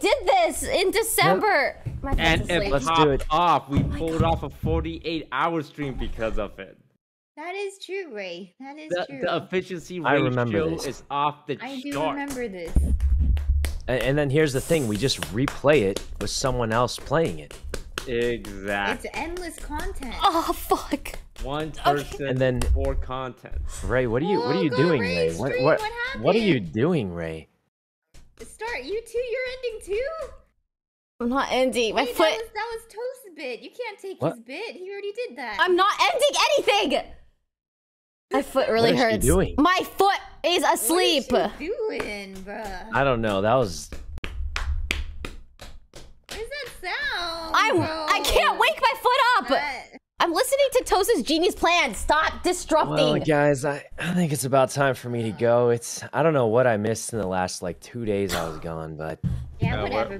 We did this in December. My and it popped off. We pulled off a 48-hour stream because of it. That is true, Ray. That is true. The efficiency ratio is off the chart. I do remember this. And then here's the thing. We just replay it with someone else playing it. Exactly. It's endless content. Oh, fuck. One person and then more content. Ray, what are you doing, Ray? What are you doing, Ray? Start. You too. You're ending too? I'm not ending. My foot. That was Toast's bit. You can't take his bit. He already did that. I'm not ending anything. My foot really hurts. What is she doing? My foot is asleep. What is she doing, bruh? I don't know. That was. What does that sound? I can't wake my foot up. I'm listening to Toast's genius plan. Stop disrupting. Well, guys, I think it's about time for me to go. I don't know what I missed in the last like 2 days I was gone, but. Yeah, whatever.